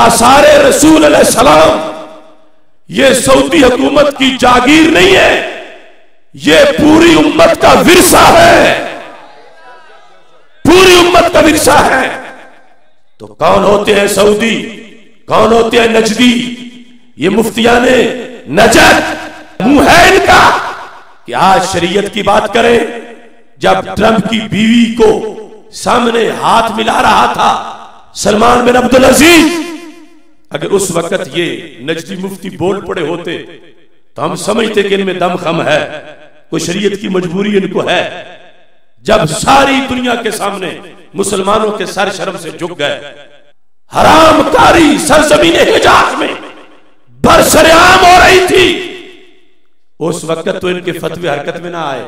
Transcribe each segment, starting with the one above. आसार रसूल अलैहिस्सलाम ये सऊदी हुकूमत की जागीर नहीं है, ये पूरी उम्मत का विरसा है, पूरी उम्मत का विरसा है। तो कौन होते हैं सऊदी, कौन होते हैं नजदी, ये मुफ्तियाने नजद मुंह है इनका कि आज शरीयत की बात करें। जब ट्रंप की बीवी को सामने हाथ मिला रहा था सलमान बिन अब्दुल अजीज, अगर उस वक्त ये नजदी मुफ्ती बोल पड़े होते तो हम समझते कि इनमें दम खम है, कोई शरीयत की मजबूरी इनको है। जब सारी दुनिया के सामने मुसलमानों के सर शर्म से झुक गए, हरामकारी सरजमीन हिजाज में बरसरेआम हो रही थी, उस वक्त तो इनके फतवे हरकत में ना आए।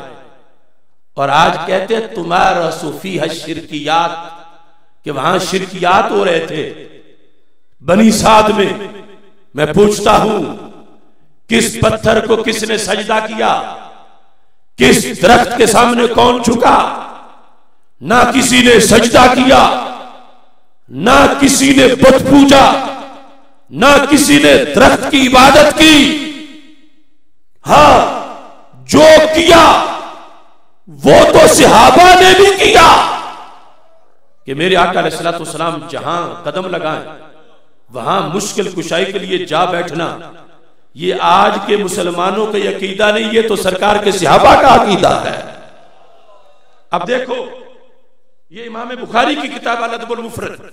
और आज कहते हैं तुम्हारा सूफी है शिरकियात, कि वहां शिरकियात हो रहे थे बनी साद में। मैं पूछता हूं किस पत्थर को किसने सजदा किया, किस दरख्त के सामने कौन झुका? ना किसी ने सजदा किया, ना किसी ने बुत पूजा, ना किसी ने दरख्त की इबादत की। हां जो किया वो तो सहाबा ने भी किया कि मेरे आका अलैहिस्सलाम जहां कदम लगाएं वहां मुश्किल कुशाई के लिए जा बैठना। ये आज के मुसलमानों का अकीदा नहीं, ये तो सरकार के सहाबा का अकीदा है। अब देखो ये इमाम बुखारी की किताब अल अदब अल मुफरद,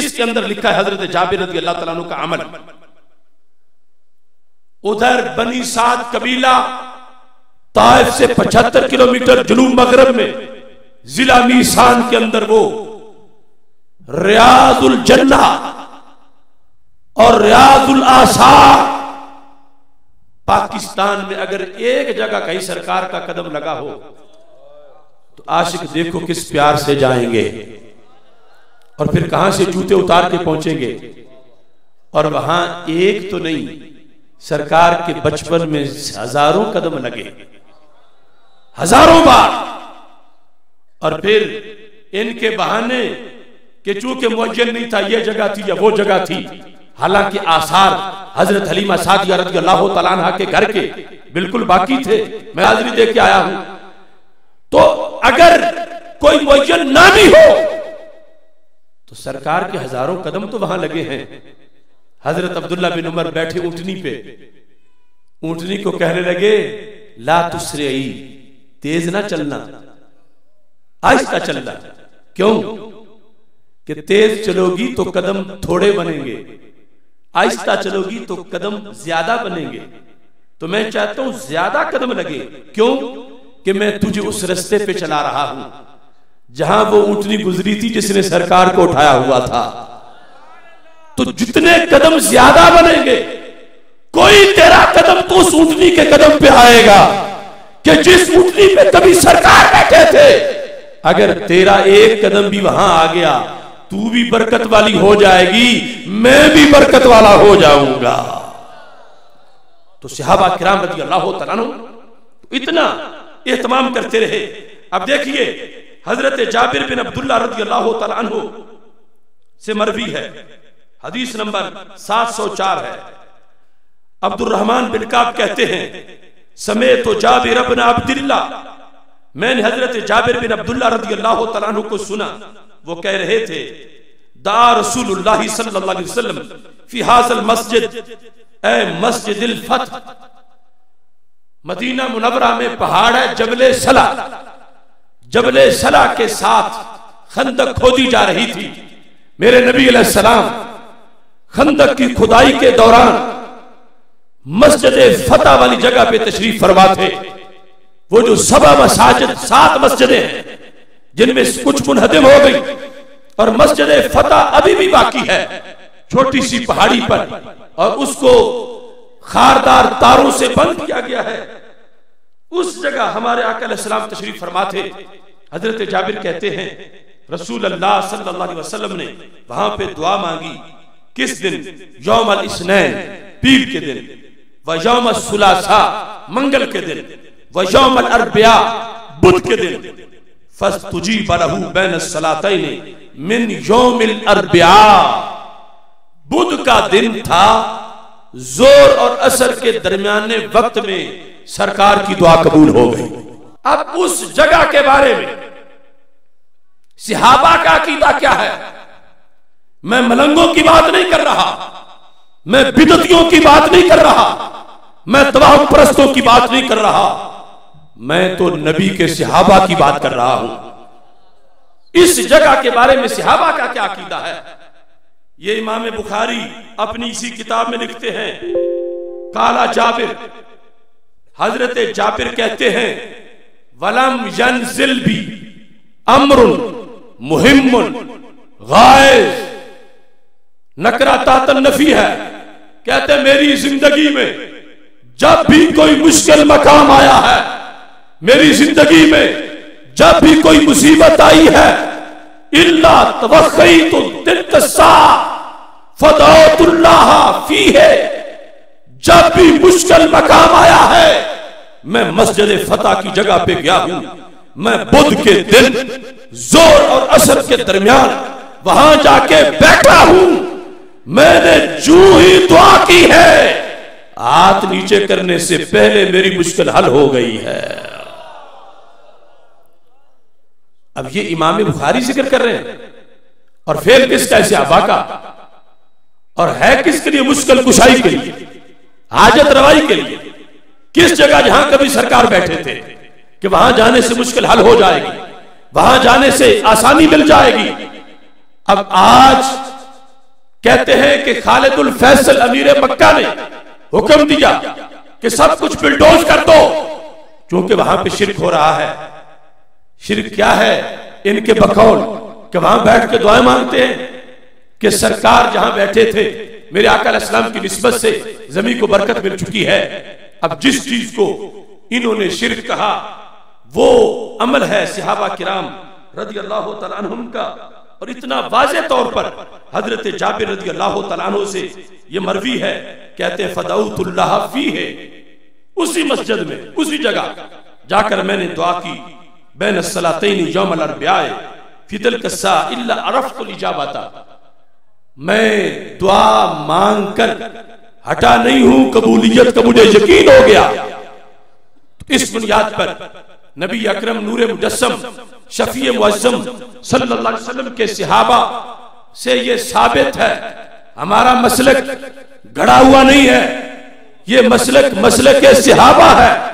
इसके अंदर लिखा है हजरत जाबिर रज़ियल्लाहु तआला अन्हु का अमल। उधर बनी साद कबीला ताइफ से 75 किलोमीटर जुनूब मगरब में जिला मीसान के अंदर वो रियाजुल जन्ना और रियाजुल आसा, पाकिस्तान में अगर एक जगह कहीं सरकार का कदम लगा हो तो आशिक देखो किस प्यार से जाएंगे और फिर कहां से जूते उतार के पहुंचेंगे। और वहां एक तो नहीं, सरकार के बचपन में हजारों कदम लगे, हजारों बार। और फिर इनके बहाने कि चूंकि मुअज्जन नहीं था, ये जगह थी या वो जगह थी, हालांकि आसार हजरत हलीमा सादिया रज़ियल्लाहु तआला अन्हा के घर के बिल्कुल बाकी थे, मैं हाजिरी दे के आया हूं। तो अगर कोई मुअज्जन ना भी हो तो सरकार के हजारों कदम तो वहां लगे हैं। हजरत अब्दुल्ला बिन उमर बैठे ऊंटनी पे, ऊंटनी को कहने लगे ला तुस्रेई, तेज ना चलना, आहिस्ता चलना। क्यों? कि तेज चलोगी तो कदम थोड़े बनेंगे, आहिस्ता चलोगी तो कदम ज्यादा बनेंगे। तो मैं चाहता हूं ज्यादा कदम लगे। क्यों? कि मैं तुझे उस रास्ते पे चला रहा हूं जहां वो ऊंटनी गुजरी थी जिसने सरकार को उठाया हुआ था। तो जितने कदम ज्यादा बनेंगे, कोई तेरा कदम तो उस ऊंटनी के कदम पे आएगा कि जिस ऊंटनी पे कभी सरकार बैठे थे। अगर तेरा एक कदम भी वहां आ गया, तू भी बरकत वाली हो जाएगी, मैं भी बरकत वाला हो जाऊंगा। तो सहाबा किराम रज़ियल्लाहु तआला अन्हु इतना एहतमाम करते रहे। अब देखिए हजरत जाबिर बिन अब्दुल्ला रज़ियल्लाहु तआला अन्हु से मरवी है, हदीस नंबर 704 है। अब्दुर रहमान बिन काब कहते हैं समेत तो जाबिर बिन अब्दुल्ला, मैंने हजरत जाबिर बिन अब्दुल्ला रज़ियल्लाहु तआला अन्हु को सुना, वो कह रहे थे दा रसूलुल्लाह सल्लल्लाहु अलैहि वसल्लम फी हाज़ल मस्जिद, ए मस्जिदिल फथ। मदीना मुनव्वरा में पहाड़ है जबले सला, जबले सला के साथ खंदक खोदी जा रही थी। मेरे नबी अलैहिस्सलाम खंदक की खुदाई के दौरान मस्जिद फतह वाली जगह पे तशरीफ फरमा थे। वो जो सबा मसाजिद, 7 मस्जिदें हैं जिनमें कुछ मुनहदिम हो गई और मस्जिद फतह अभी भी बाकी है छोटी सी पहाड़ी पर, और उसको खारदार तारों से बंद किया गया है। उस जगह हमारे आका अलैहिस्सलाम तशरीफ फरमा थे। हजरत जाबिर कहते हैं रसूल अल्लाह सल्लल्लाहु अलैहि वसल्लम ने वहां पे दुआ मांगी। किस दिन? यौम अल इस्नैन, पीर के दिन, व यौम अल सुलासा, मंगल के दिन, व यौम अल अरबिया, बुध के दिन, फस तुजी बरहू बैन सलातैन मिन यौमिल अरबिया। बुध का दिन था, जोर और असर के दरमियाने वक्त में सरकार की दुआ कबूल हो गई। अब उस जगह के बारे में सहाबा का अकीदा क्या है, मैं मलंगों की बात नहीं कर रहा, मैं बिदतियों की बात नहीं कर रहा, मैं तवाह परस्तों की बात नहीं कर रहा, मैं तो नबी के सहाबा की बात कर रहा हूं। इस जगह के बारे में सहाबा का क्या अकीदा है, ये इमाम बुखारी अपनी इसी किताब में लिखते हैं। काला जाबिर, हजरत जाबिर कहते हैं, वलम यंजिल भी अमरुन मुहिम्मुन गायज नकरातातन नफी है। कहते मेरी जिंदगी में जब भी कोई मुश्किल मकाम आया है, मेरी जिंदगी में जब भी कोई मुसीबत आई है, इल्ला तवक्कैतु तिल्क सा फदाउतुल्लाह फी है, जब भी मुश्किल मकाम आया है मैं मस्जिद फतह की जगह पे गया हूं, मैं बुध के दिन जोर और असर के दरमियान वहां जाके बैठा हूं, मैंने जू ही दुआ की है, हाथ नीचे करने से पहले मेरी मुश्किल हल हो गई है। अब ये इमाम बुखारी जिक्र कर रहे हैं, और फिर किसका है सहाबा का, और है किसके लिए, मुश्किल कुशाई के लिए, हाजत रवाई के लिए। किस जगह जहां कभी सरकार बैठे थे कि वहां जाने से मुश्किल हल हो जाएगी, वहां जाने से आसानी मिल जाएगी। अब आज कहते हैं कि खालिद अल फैसल अमीर मक्का ने हुक्म दिया कि सब कुछ बिल्डोज कर दो, क्योंकि वहां पे शिर्क हो रहा है। शिर्क क्या है इनके बकौल, कि वहां बैठ के दुआएं मांगते हैं कि सरकार जहां बैठे थे मेरे आका अलैहिस्सलाम की निस्बत से जमीन को बरकत मिल चुकी है। अब जिस चीज को इन्होंने शिर्क कहा वो अमल है सहाबा किराम रदियल्लाहु तआला अन्हुम का। और इतना वाज़े तौर पर हजरत जाबिर रदियल्लाहु तआला अन्हु से ये मरवी है, कहते हैं फदाउतुल्लाह फी है, उसी मस्जिद में उसी जगह जाकर मैंने दुआ की बैन सलातैन यौमल अरबियाए फिदल कस्सा इल्ला अरफ़तुल इजाबता, मैं दुआ मांग कर हटा नहीं हूं, कबूलियत का मुझे यकीन हो गया। इस बुनियाद पर नबी अकरम नूरे मुजस्सम शफीए मुअज़्ज़म सल्लल्लाहु अलैहि वसल्लम के सहाबा से ये साबित है हमारा मसलक गड़ा हुआ नहीं है, ये मसलक मसलक के सहाबा है।